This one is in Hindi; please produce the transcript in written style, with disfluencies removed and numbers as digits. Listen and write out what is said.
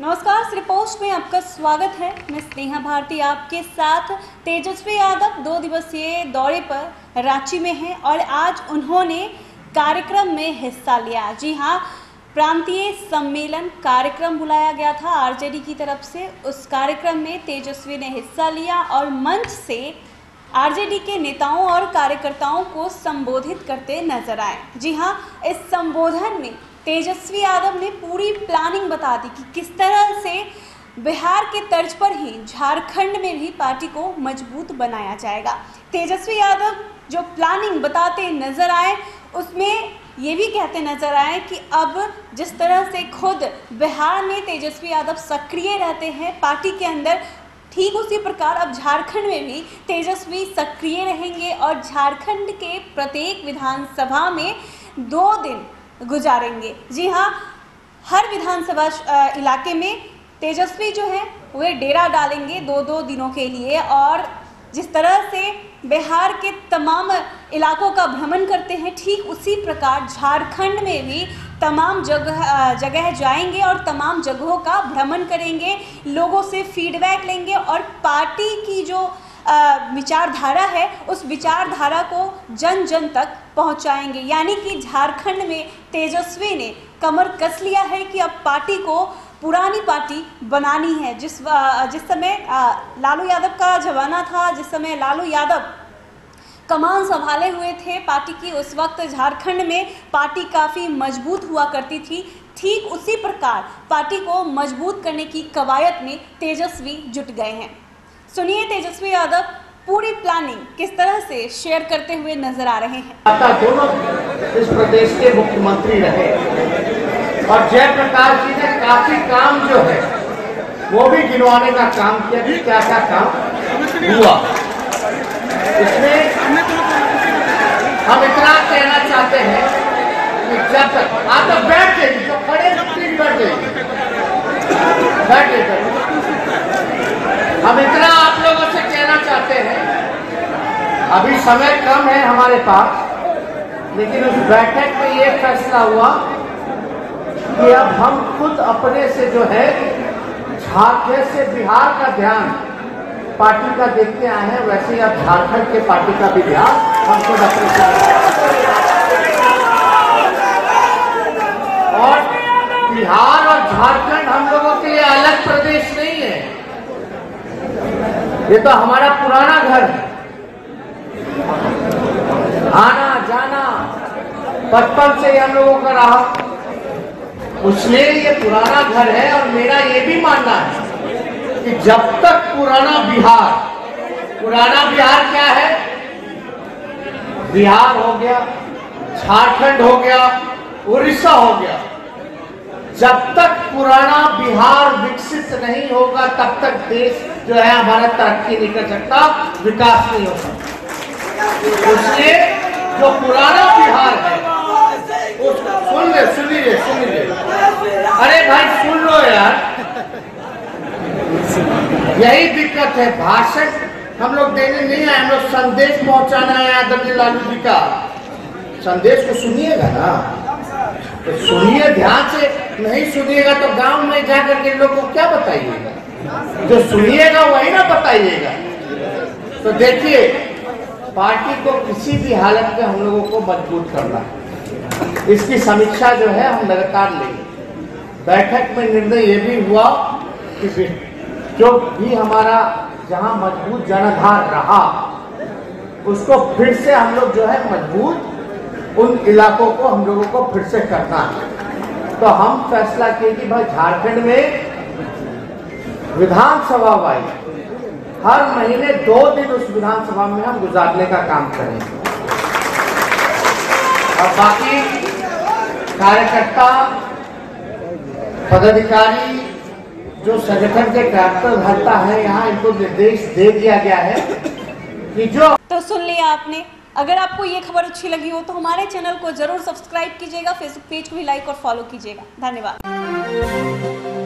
नमस्कार, श्री पोस्ट में आपका स्वागत है। मैं स्नेहा भारती आपके साथ। तेजस्वी यादव 2 दिवसीय दौरे पर रांची में हैं और आज उन्होंने कार्यक्रम में हिस्सा लिया। जी हाँ, प्रांतीय सम्मेलन कार्यक्रम बुलाया गया था आरजेडी की तरफ से। उस कार्यक्रम में तेजस्वी ने हिस्सा लिया और मंच से आरजेडी के नेताओं और कार्यकर्ताओं को संबोधित करते नजर आए। जी हाँ, इस संबोधन में तेजस्वी यादव ने पूरी प्लानिंग बता दी कि किस तरह से बिहार के तर्ज पर ही झारखंड में भी पार्टी को मजबूत बनाया जाएगा। तेजस्वी यादव जो प्लानिंग बताते नजर आए, उसमें ये भी कहते नजर आए कि अब जिस तरह से खुद बिहार में तेजस्वी यादव सक्रिय रहते हैं पार्टी के अंदर, ठीक उसी प्रकार अब झारखंड में भी तेजस्वी सक्रिय रहेंगे और झारखंड के प्रत्येक विधानसभा में 2 दिन गुजारेंगे। जी हाँ, हर विधानसभा इलाके में तेजस्वी जो है वे डेरा डालेंगे 2-2 दिनों के लिए, और जिस तरह से बिहार के तमाम इलाकों का भ्रमण करते हैं ठीक उसी प्रकार झारखंड में भी तमाम जगह जाएंगे और तमाम जगहों का भ्रमण करेंगे, लोगों से फीडबैक लेंगे और पार्टी की जो विचारधारा है उस विचारधारा को जन जन तक पहुंचाएंगे। यानी कि झारखंड में तेजस्वी ने कमर कस लिया है कि अब पार्टी को पुरानी पार्टी बनानी है। जिस समय लालू यादव का जमाना था, जिस समय लालू यादव कमान संभाले हुए थे पार्टी की, उस वक्त झारखंड में पार्टी काफ़ी मजबूत हुआ करती थी। ठीक उसी प्रकार पार्टी को मजबूत करने की कवायद में तेजस्वी जुट गए हैं। सुनिए तेजस्वी यादव पूरी प्लानिंग किस तरह से शेयर करते हुए नजर आ रहे हैं। दोनों इस प्रदेश के मुख्यमंत्री रहे और जयप्रकाश जी ने काफी काम जो है वो भी गिनवाने का काम किया कि क्या क्या काम हुआ। इसमें हम इतना कहना चाहते हैं कि जब तक आप तो बैठ जाएगी तो खड़े बैठ जाएगी। हम इतना आप लोगों से कहना चाहते हैं, अभी समय कम है हमारे पास, लेकिन उस बैठक में ये फैसला हुआ कि अब हम खुद अपने से जो है झारखंड से बिहार का ध्यान पार्टी का देखते आए हैं, वैसे ही अब झारखंड के पार्टी का भी ध्यान हम खुद अपने से। और बिहार और झारखंड हम लोगों के लिए अलग प्रदेश नहीं है, ये तो हमारा पुराना घर है। आना जाना बचपन से हम लोगों का रहा, उसलिए ये पुराना घर है। और मेरा ये भी मानना है कि जब तक पुराना बिहार क्या है, बिहार हो गया, झारखंड हो गया, उड़ीसा हो गया, जब तक पुराना बिहार विकसित नहीं होगा तब तक देश जो है हमारा तरक्की नहीं कर सकता, विकास नहीं हो सकता। उसलिए जो पुराना बिहार है, सुन लीजिए, अरे भाई सुन लो यार, यही दिक्कत है। भाषण हम लोग देने नहीं आए, हम लोग संदेश पहुंचाना है। आदरणीय लालू जी का संदेश को सुनिएगा ना, तो सुनिए ध्यान से, नहीं सुनिएगा तो गांव में जाकर के लोगों को क्या बताइएगा, जो सुनिएगा वही ना बताइएगा। तो देखिए, पार्टी को किसी भी हालत में हम लोगों को मजबूत करना है, इसकी समीक्षा जो है हम लगातार लेंगे। बैठक में निर्णय ये भी हुआ कि जो भी हमारा जहां मजबूत जनाधार रहा उसको फिर से हम लोग जो है मजबूत उन इलाकों को हम लोगों को फिर से करना है। तो हम फैसला किए कि भाई झारखंड में विधानसभा वाई हर महीने 2 दिन उस विधानसभा में हम गुजारने का काम करेंगे। और बाकी कार्यकर्ता पदाधिकारी जो संगठन के कार्यकर्ता है, यहाँ इनको निर्देश दे दिया गया है कि जो। तो सुन लिया आपने। अगर आपको ये खबर अच्छी लगी हो तो हमारे चैनल को जरूर सब्सक्राइब कीजिएगा, फेसबुक पेज को भी लाइक और फॉलो कीजिएगा। धन्यवाद।